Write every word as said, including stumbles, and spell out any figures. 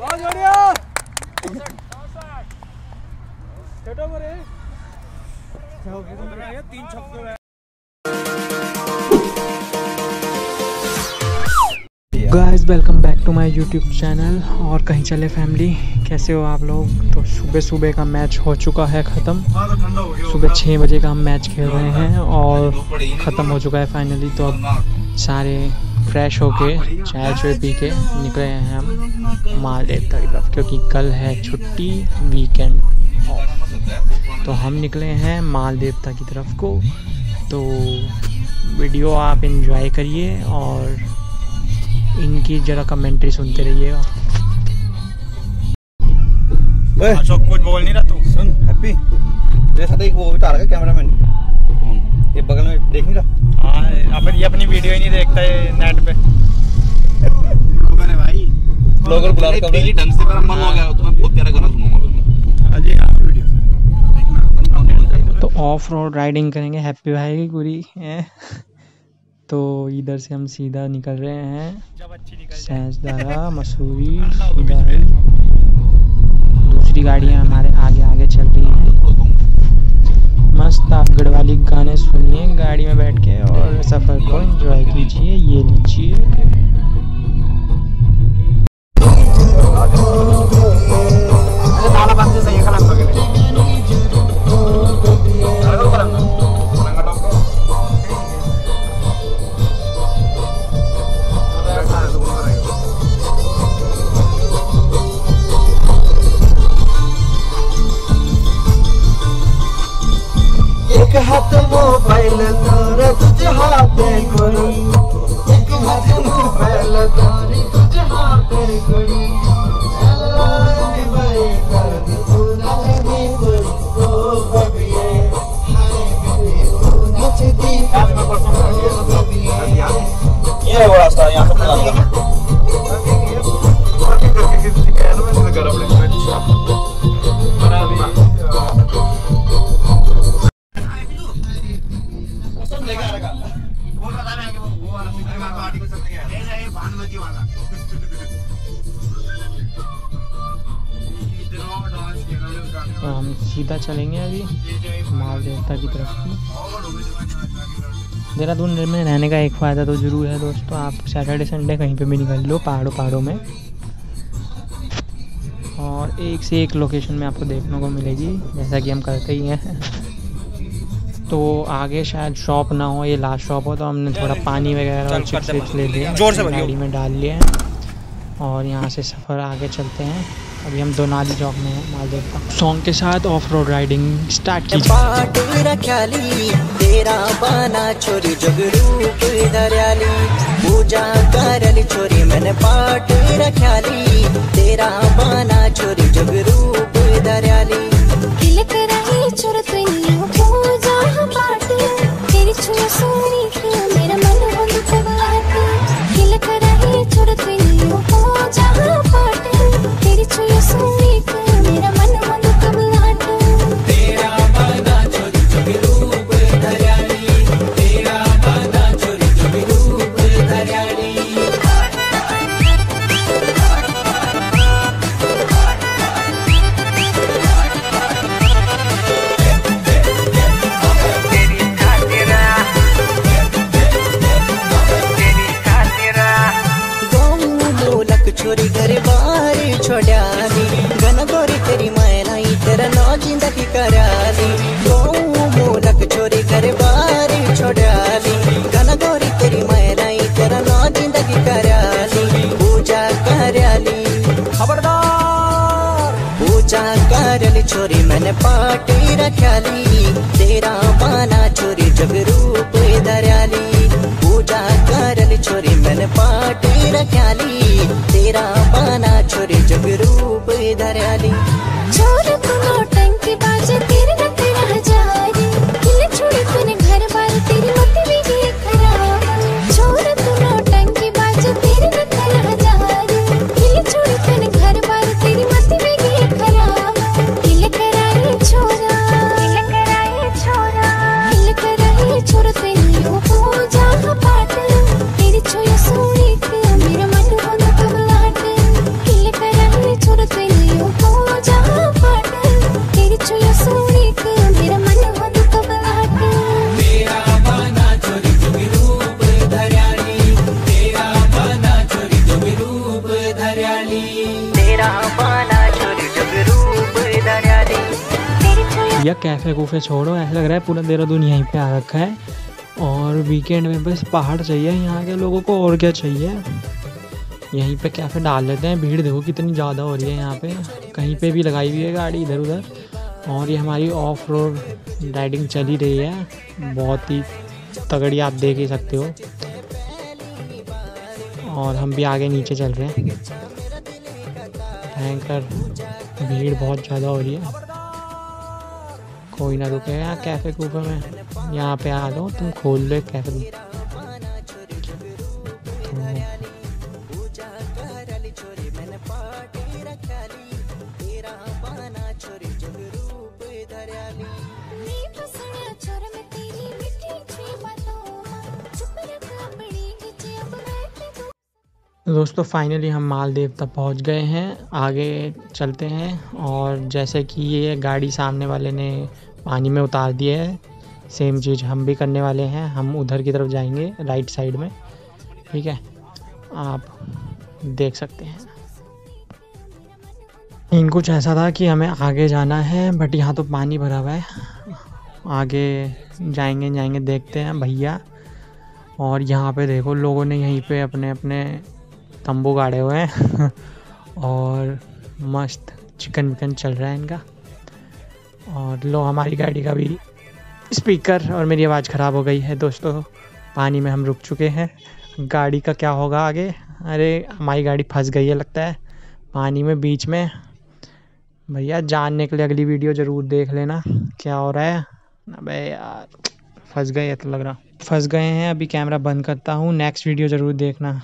बहुत बढ़िया। छठो पर है तीन छक्के guys, welcome back to my YouTube channel और कहीं चले फैमिली। कैसे हो आप लोग? तो सुबह सुबह का मैच हो चुका है ख़त्म। सुबह छः बजे का हम मैच खेल रहे हैं और ख़त्म हो चुका है फाइनली। तो अब सारे फ्रेश होके चाय चुए पी के निकले हैं हम मालदेवता की तरफ, क्योंकि कल है छुट्टी, वीकेंड ऑफ। तो हम निकले हैं मालदेवता की तरफ को। तो वीडियो आप इन्जॉय करिए और इनकी जरा कमेंट्री सुनते रहिएगा। कुछ बोल नहीं रहा तू, सुन हैप्पी। एक वो भी तार का कैमरामैन ये बगल में देख नहीं रहा। हाँ, अपन ये अपनी वीडियो ही नहीं देखता है नेट पे। भाई ब्लॉगर बुला रहा है ढंग से, पर मन हो गया तो मैं बहुत प्यारा गाना सुनूंगा। अजी हां वीडियो तो ऑफ रोड राइडिंग करेंगे हैप्पी भाई की पूरी। तो इधर से हम सीधा निकल रहे हैं सहजदारा मसूरी। दूसरी गाड़ियाँ हमारे आगे आगे चल रही हैं। मस्त आप गढ़वाली गाने सुनिए गाड़ी में बैठ के और सफ़र को एंजॉय कीजिए। ये लीजिए हाथ मोबाइल तारे तुझे हाथ गोरी, एक हाथ मोबाइल तारे तुझे हाथ गोरी, अलग भाई कर दे तू नचती ओ बबिए, तू नचती ओ बबिए। ये वो रास्ता यहाँ से पता नहीं तो हम सीधा चलेंगे अभी मालदेवता की तरफ की। देहरादून में रहने का एक फ़ायदा तो ज़रूर है दोस्तों, आप सैटरडे संडे कहीं पे भी निकल लो पहाड़ों पहाड़ों में और एक से एक लोकेशन में आपको देखने को मिलेगी, जैसा कि हम करते ही हैं। तो आगे शायद शॉप ना हो, ये लास्ट शॉप हो, तो हमने थोड़ा पानी वगैरह और चिप्स विप्स ले लिए, गाड़ी में डाल लिए और यहाँ से सफ़र आगे चलते हैं। अभी हम दोनाली चौक में हैं मालदेवता। सॉन्ग के साथ ऑफ रोड राइडिंग स्टार्ट की। बाटूरा ख्याली तेरा बाना छोरी जगरू कोई दरियाली, पूजा करली छोरी मैंने बाटूरा ख्याली तेरा बाना छोरी जगरू कोई दरियाली, तिलक रही छोर तुनी पूजा बाटू तेरी छोर सोनी की मेरा मन हो तबाती, तिलक रही छोर तुनी पूजा बाटू तेरी छोर छोरी मैंने पाटी रख्याली तेरा बाना छोरी जब रूप दरियाली, पूजा करली छोरी मैंने पाटी रख्याली तेरा बाना छोरी जब रूप दरियाली, छोर को टंकी बाजे तेरे रखे रह जारी, किले छोड़े तूने घर बार तेरी मत भी दिए खराब, छोर को टंकी बाजे तेरे रखे रह जारी, किले छोड़े तूने घर बार तेरी मत भी दिए खराब, छोरा दिल कराए छोरा दिल कराए छोरा तेरी हो पूजा पाठ तेरी छोया सोनी तेरा मेरा मन होना कबलाट, दिल कराए या कैफे कूफे छोड़ो, ऐसा लग रहा है पूरा देहरादून यहीं पे आ रखा है। और वीकेंड में बस पहाड़ चाहिए यहाँ के लोगों को, और क्या चाहिए। यहीं पे कैफे डाल लेते हैं। भीड़ देखो कितनी ज़्यादा हो रही है यहाँ पे, कहीं पे भी लगाई हुई है गाड़ी इधर उधर। और ये हमारी ऑफ रोड राइडिंग चल ही रही है, बहुत ही तगड़ी, आप देख ही सकते हो। और हम भी आगे नीचे चल रहे हैं, भयंकर भीड़ बहुत ज़्यादा हो रही है। कोई ना रुके यहाँ कैफ़े कूफे में, यहाँ पे आ जाओ तुम, खोल लो कैफे। दोस्तों फाइनली हम मालदेवता पहुंच गए हैं, आगे चलते हैं। और जैसे कि ये गाड़ी सामने वाले ने पानी में उतार दी है, सेम चीज़ हम भी करने वाले हैं। हम उधर की तरफ जाएंगे, राइट साइड में, ठीक है। आप देख सकते हैं। इन कुछ ऐसा था कि हमें आगे जाना है, बट यहाँ तो पानी भरा हुआ है। आगे जाएंगे जाएंगे देखते हैं भैया। और यहाँ पे देखो लोगों ने यहीं पे अपने अपने तंबू गाड़े हुए हैं और मस्त चिकन विकन चल रहा है इनका। और लो हमारी गाड़ी का भी स्पीकर, और मेरी आवाज़ ख़राब हो गई है दोस्तों। पानी में हम रुक चुके हैं, गाड़ी का क्या होगा आगे। अरे हमारी गाड़ी फंस गई है लगता है पानी में बीच में। भैया जानने के लिए अगली वीडियो ज़रूर देख लेना क्या हो रहा है। अबे यार फंस गए, तो लग रहा फंस गए हैं। अभी कैमरा बंद करता हूँ, नेक्स्ट वीडियो ज़रूर देखना।